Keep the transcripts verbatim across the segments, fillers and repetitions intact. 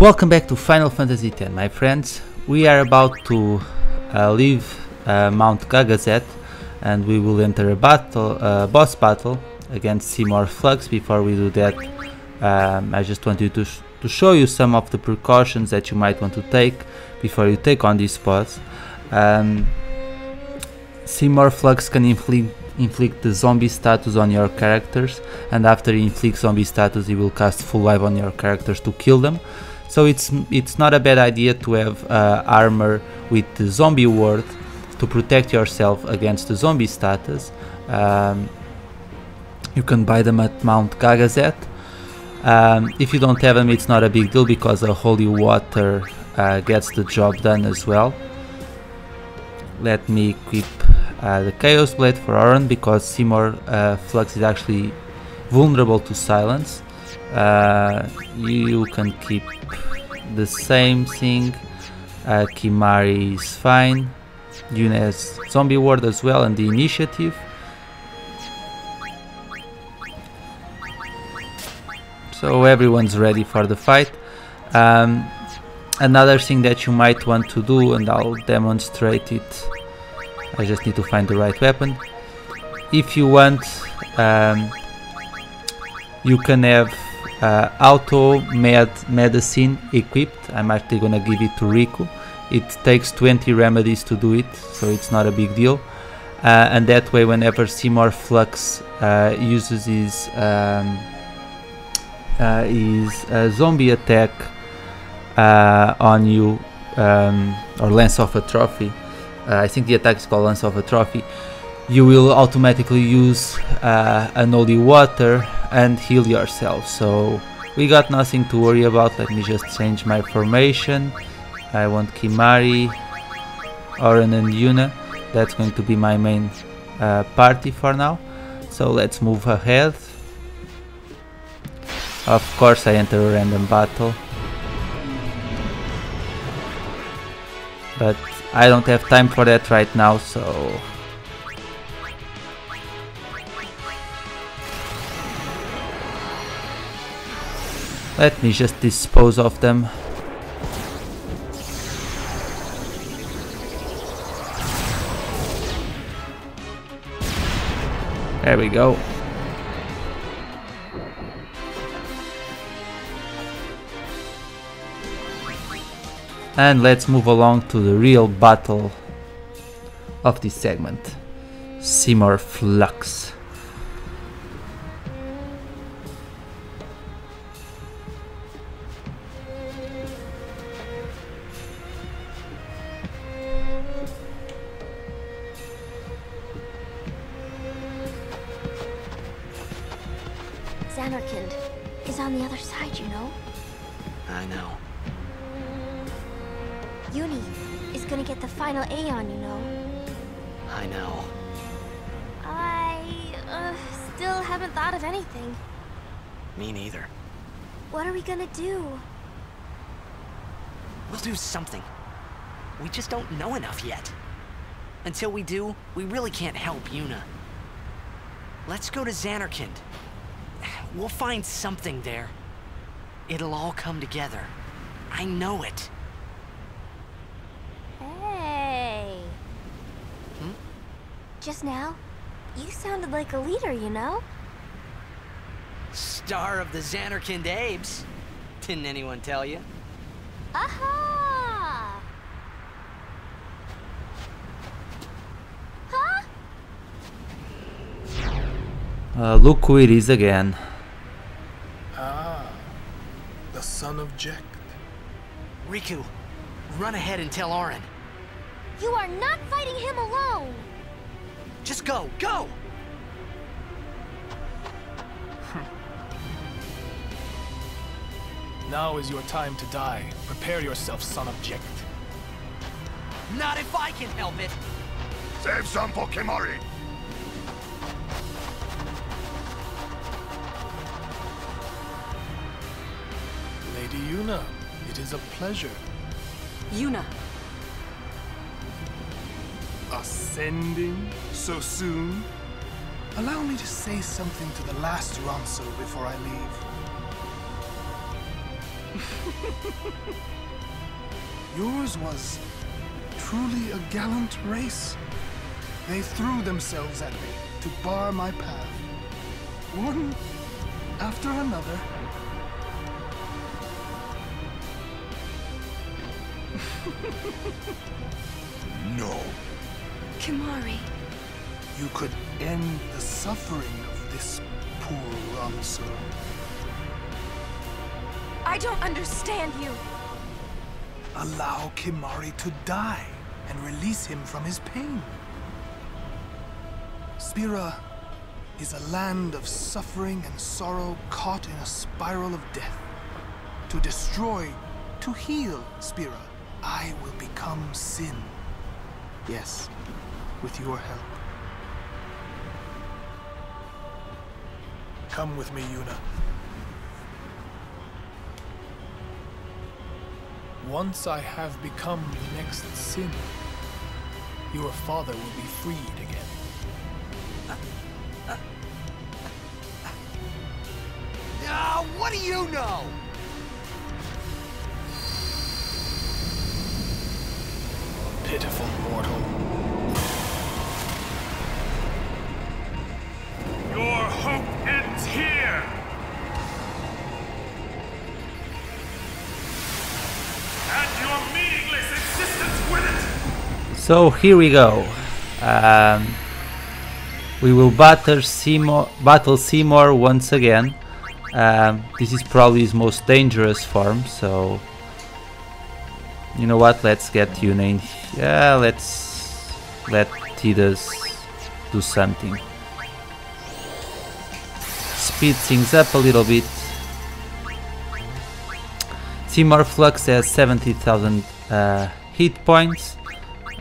Welcome back to Final Fantasy X, my friends. We are about to uh, leave uh, Mount Gagazet, and we will enter a battle, uh, boss battle against Seymour Flux. Before we do that, um, I just want you to, sh to show you some of the precautions that you might want to take before you take on this boss. Um, Seymour Flux can inflict inflict the zombie status on your characters, and after he inflicts zombie status he will cast full life on your characters to kill them. So it's it's not a bad idea to have uh, armor with the zombie ward to protect yourself against the zombie status. Um, you can buy them at Mount Gagazet. Um, if you don't have them, it's not a big deal because the holy water uh, gets the job done as well. Let me equip Uh, the Chaos Blade for Auron, because Seymour uh, Flux is actually vulnerable to silence. Uh, you can keep the same thing. uh, Kimahri is fine, Yuna has zombie ward as well, and the initiative. So everyone's ready for the fight. Um, another thing that you might want to do, and I'll demonstrate it, I just need to find the right weapon. If you want, um, you can have uh, auto med medicine equipped. I'm actually gonna give it to Rikku. It takes twenty remedies to do it, so it's not a big deal. Uh, and that way, whenever Seymour Flux uh, uses his um, uh, his uh, zombie attack uh, on you, um, or Lance of Atrophy. Uh, I think the attack is called Lance of Atrophy. You will automatically use uh, an holy water and heal yourself. So we got nothing to worry about. Let me just change my formation. I want Kimahri, Auron and Yuna. That's going to be my main uh, party for now. So let's move ahead. Of course I enter a random battle, but I don't have time for that right now, so let me just dispose of them. There we go. And let's move along to the real battle of this segment, Seymour Flux. Zanarkand is on the other side, you know? I know. Yuni is gonna get the final Aeon, you know. I know. I uh, still haven't thought of anything. Me neither. What are we gonna do? We'll do something. We just don't know enough yet. Until we do, we really can't help Yuna. Let's go to Zanarkand. We'll find something there. It'll all come together. I know it. Just now, you sounded like a leader, you know? Star of the Zanarkand Abes. Didn't anyone tell you? Aha! Huh? Uh, look who it is again. Ah, the son of Jecht. Rikku, run ahead and tell Auron. You are not fighting him alone! Just go, go! Now is your time to die. Prepare yourself, son of Jecht. Not if I can help it! Save some for Kimahri! Lady Yuna, it is a pleasure. Yuna. Ascending so soon? Allow me to say something to the last Ronso before I leave. Yours was truly a gallant race. They threw themselves at me to bar my path, one after another. No. Kimahri. You could end the suffering of this poor Ronso. I don't understand you. Allow Kimahri to die and release him from his pain. Spira is a land of suffering and sorrow caught in a spiral of death. To destroy, to heal Spira, I will become Sin. Yes, with your help. Come with me, Yuna. Once I have become the next Sin, your father will be freed again. Uh, uh, uh, what do you know? Pitiful mortal. Your hope ends here! And your meaningless existence with it! So here we go. Um, we will battle Seymour, battle Seymour once again. Um, this is probably his most dangerous form, so... You know what? Let's get Yuna in here. Yeah, let's let Tidus do something. Speed things up a little bit. Seymour Flux has seventy thousand uh, hit points.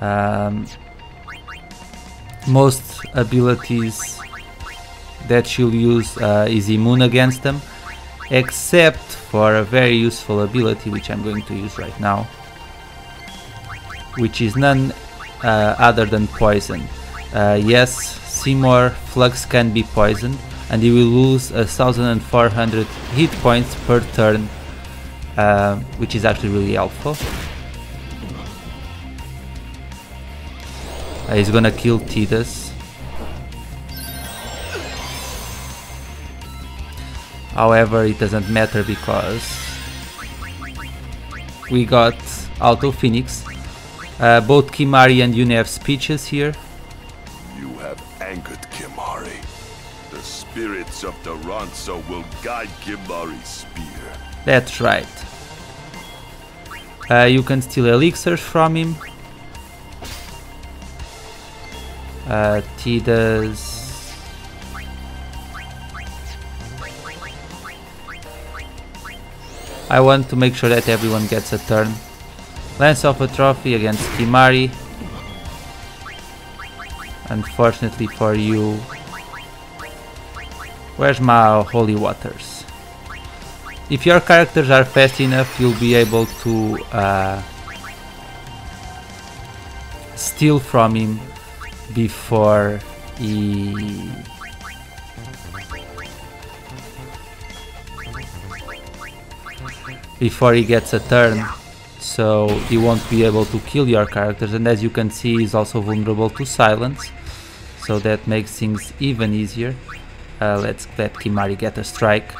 Um, most abilities that she'll use uh, is immune against them, except for a very useful ability which I'm going to use right now, which is none uh, other than poison. Uh, yes, Seymour Flux can be poisoned, and he will lose one thousand four hundred hit points per turn, uh, which is actually really helpful. Uh, he's gonna kill Tidus. However, it doesn't matter because we got Auto Phoenix. Uh, both Kimahri and Yuna have speeches here. You have angered Kimahri. The spirits of the Ronso will guide Kimahri's spear. That's right. Uh, you can steal elixirs from him. Uh, Tidus. I want to make sure that everyone gets a turn. Lance of Atrophy against Kimahri. Unfortunately for you. Where's my holy waters? If your characters are fast enough, you'll be able to uh, steal from him before he before he gets a turn. So he won't be able to kill your characters, and as you can see, he's also vulnerable to silence, so that makes things even easier. Uh, let's let Kimahri get a strike.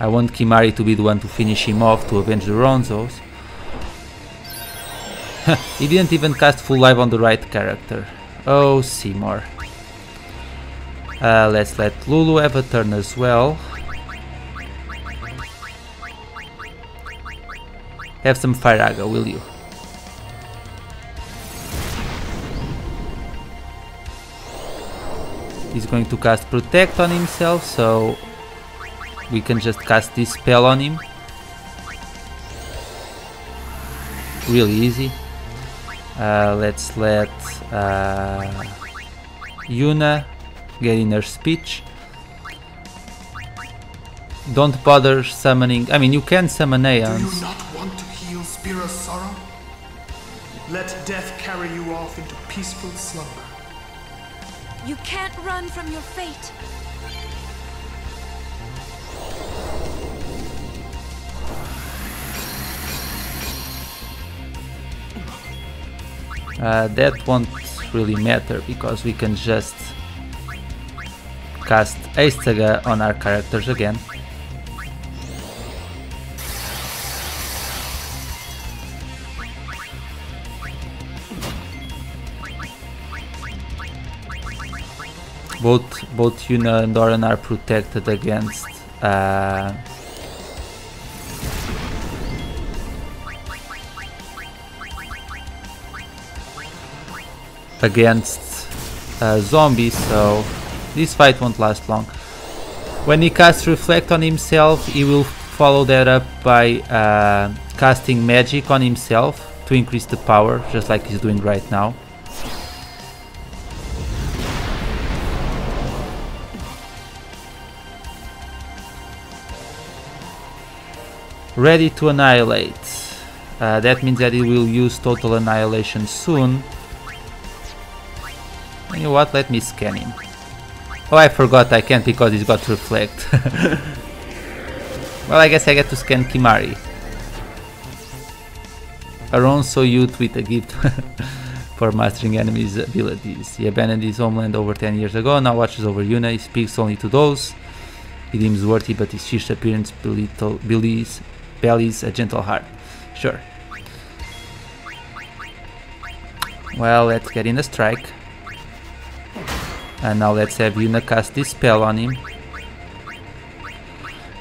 I want Kimahri to be the one to finish him off, to avenge the Ronsos. He didn't even cast full life on the right character. Oh, Seymour. Uh, let's let Lulu have a turn as well. Have some Firaga, will you? He's going to cast Protect on himself, so we can just cast this spell on him. Really easy. Uh, let's let uh, Yuna get in her speech. Don't bother summoning. I mean, you can summon Aeons. Spira's sorrow? Let death carry you off into peaceful slumber. You can't run from your fate. Uh, that won't really matter because we can just cast Ace Saga on our characters again. Both both Yuna and Auron are protected against uh, against uh, zombies, so this fight won't last long. When he casts Reflect on himself, he will follow that up by uh, casting Magic on himself to increase the power, just like he's doing right now. Ready to Annihilate. Uh, that means that he will use Total Annihilation soon. You know what? Let me scan him. Oh, I forgot I can't because he's got Reflect. Well, I guess I get to scan Kimahri. A Ronso youth with a gift for mastering enemies' abilities. He abandoned his homeland over ten years ago, now watches over Yuna. He speaks only to those he deems worthy, but his fierce appearance belittle, belies, bellies a gentle heart. Sure. Well, let's get in a strike. And now let's have Yuna cast this spell on him.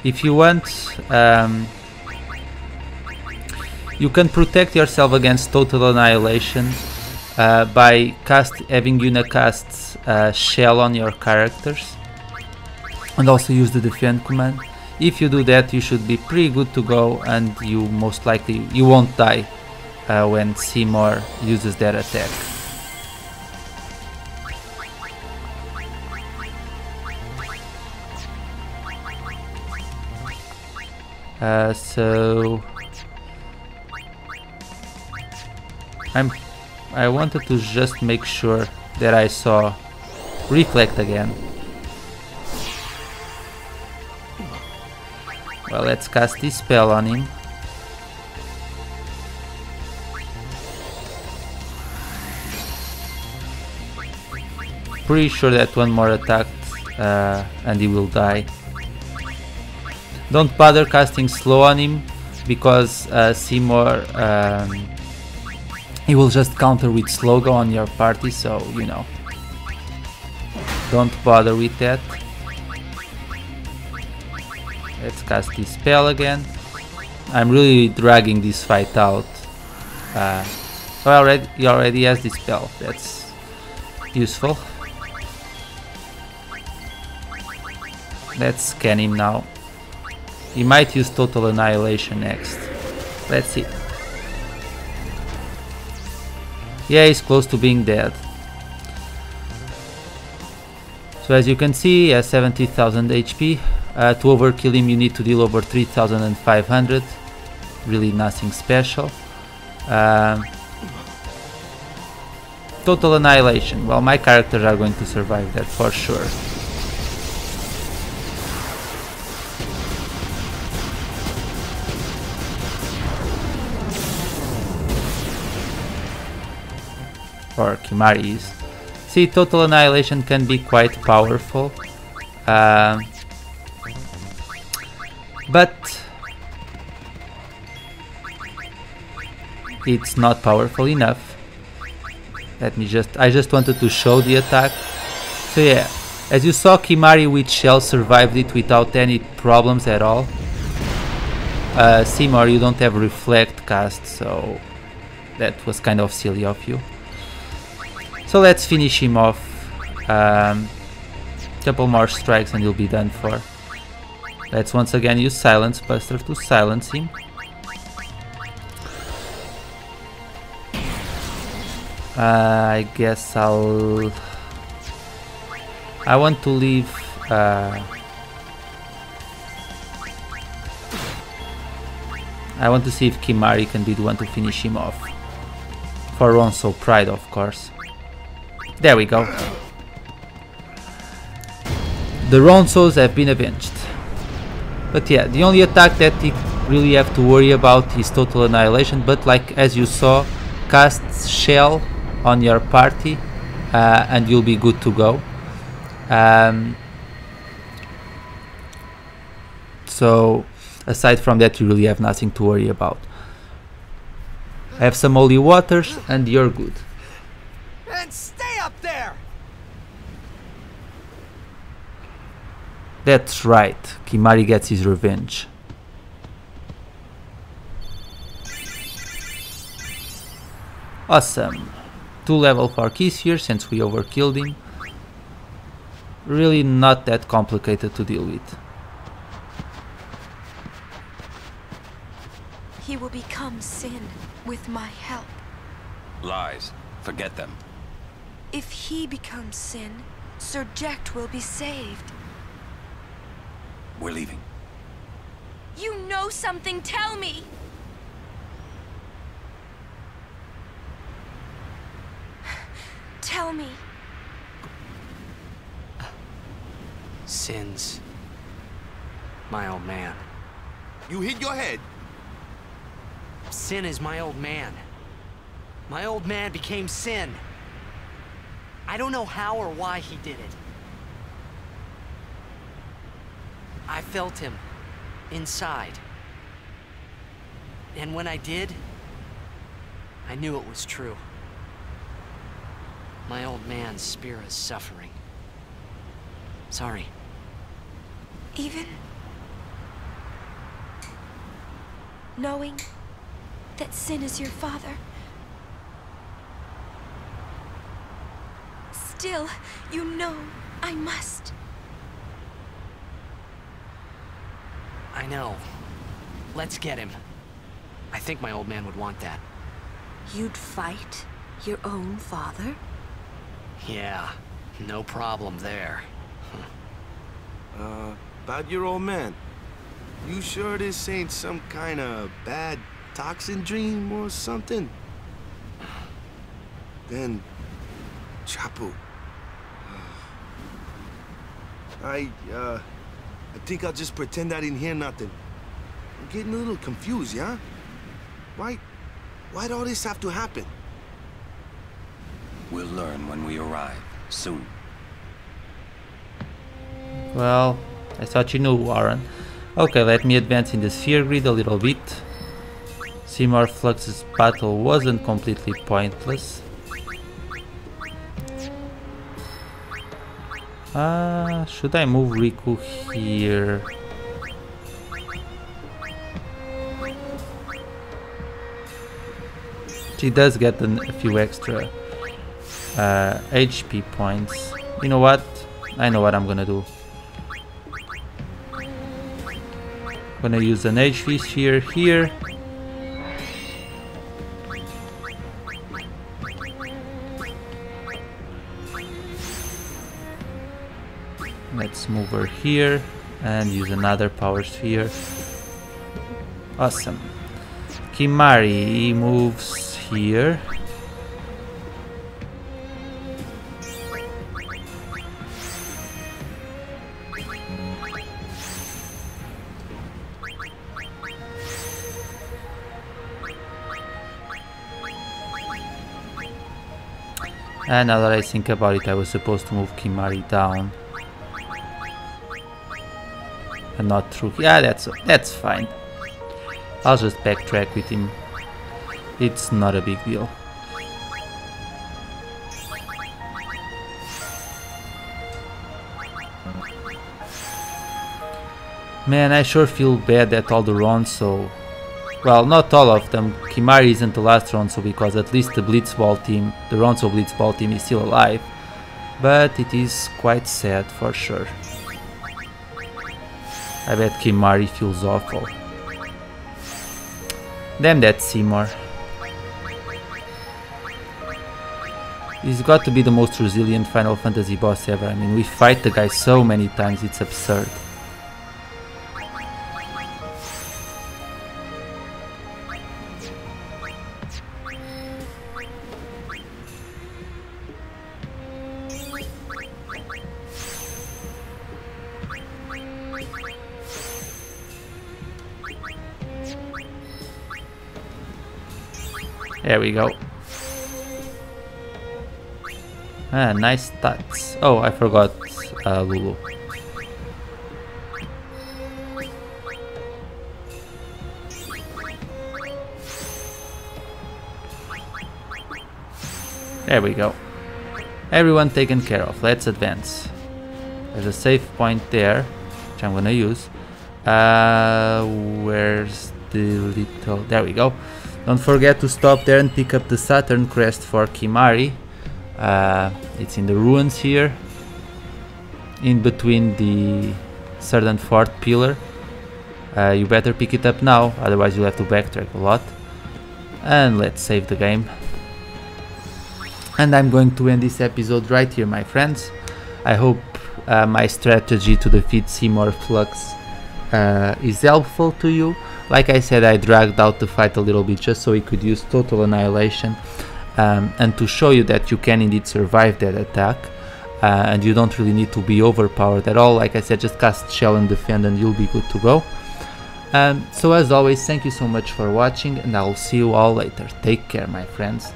If you want, um, you can protect yourself against Total Annihilation uh, by cast having Yuna cast uh, Shell on your characters. And also use the defend command. If you do that, you should be pretty good to go, and you most likely you won't die uh, when Seymour uses that attack. Uh, so I'm I wanted to just make sure that I saw Reflect again. Well, let's cast this spell on him. Pretty sure that one more attack uh, and he will die. Don't bother casting slow on him because uh, Seymour, um, he will just counter with Sloga on your party, so you know, don't bother with that. Let's cast this spell again. I'm really dragging this fight out. Uh, so I already, he already has this spell. That's useful. Let's scan him now. He might use Total Annihilation next. Let's see. Yeah, he's close to being dead. So as you can see, he has seventy thousand H P. Uh, to overkill him you need to deal over three thousand five hundred, really nothing special. Uh, total Annihilation, well, my characters are going to survive that for sure. Or Kimahri is. See, Total Annihilation can be quite powerful. Uh, But it's not powerful enough. Let me just, I just wanted to show the attack. So yeah, as you saw, Kimahri with Shell survived it without any problems at all. Uh, Seymour, you don't have Reflect cast, so that was kind of silly of you. So let's finish him off. Um, couple more strikes and you'll be done for. Let's once again use Silence Buster to silence him. Uh, I guess I'll... I want to leave... Uh, I want to see if Kimahri can be the one to finish him off. For Ronso pride, of course. There we go. The Ronsos have been avenged. But yeah, the only attack that you really have to worry about is Total Annihilation, but like as you saw, cast Shell on your party, uh, and you'll be good to go. Um, so aside from that, you really have nothing to worry about. Have some holy waters and you're good. And stay up there. That's right, Kimahri gets his revenge. Awesome. Two level four keys here since we overkilled him. Really not that complicated to deal with. He will become Sin with my help. Lies. Forget them. If he becomes Sin, Sir Jecht will be saved. We're leaving. You know something, tell me! Tell me. Sin's my old man. You hit your head. Sin is my old man. My old man became Sin. I don't know how or why he did it. I felt him inside. And when I did, I knew it was true. My old man's spirit is suffering. Sorry. Even knowing that Sin is your father, still, you know I must. I know. Let's get him. I think my old man would want that. You'd fight your own father? Yeah, no problem there. uh, about your old man. You sure this ain't some kind of bad toxin dream or something? Then, Chapu. I, uh, I think I'll just pretend I didn't hear nothing. I'm getting a little confused, yeah? Why, why'd all this have to happen? We'll learn when we arrive, soon. Well, I thought you knew, Auron. Okay, let me advance in the sphere grid a little bit. Seymour Flux's battle wasn't completely pointless. Ah, uh, should I move Rikku here? She does get an, a few extra Uh, H P points. You know what? I know what I'm gonna do. I'm gonna use an H P sphere here. Let's move her here and use another power sphere. Awesome. Kimahri moves here. And now that I think about it, I was supposed to move Kimahri down and not through. Yeah, that's that's fine. I'll just backtrack with him. It's not a big deal. Man, I sure feel bad that all the Ronso, well, not all of them. Kimahri isn't the last Ronso because at least the Blitzball team, the Ronso Blitzball team, is still alive. But it is quite sad for sure. I bet Kimahri feels awful. Damn that Seymour. He's got to be the most resilient Final Fantasy boss ever. I mean, we fight the guy so many times, it's absurd. There we go. Ah, nice stats. Oh, I forgot uh, Lulu. There we go. Everyone taken care of. Let's advance. There's a safe point there, which I'm gonna use. Uh, where's the little... There we go. Don't forget to stop there and pick up the Saturn Crest for Kimahri. Uh, it's in the ruins here, in between the third and fourth pillar. Uh, you better pick it up now, otherwise you'll have to backtrack a lot. And let's save the game. And I'm going to end this episode right here, my friends. I hope uh, my strategy to defeat Seymour Flux uh, is helpful to you. Like I said, I dragged out the fight a little bit just so we could use Total Annihilation um, and to show you that you can indeed survive that attack uh, and you don't really need to be overpowered at all. Like I said, just cast Shell and Defend and you'll be good to go. Um, so as always, thank you so much for watching and I'll see you all later. Take care, my friends.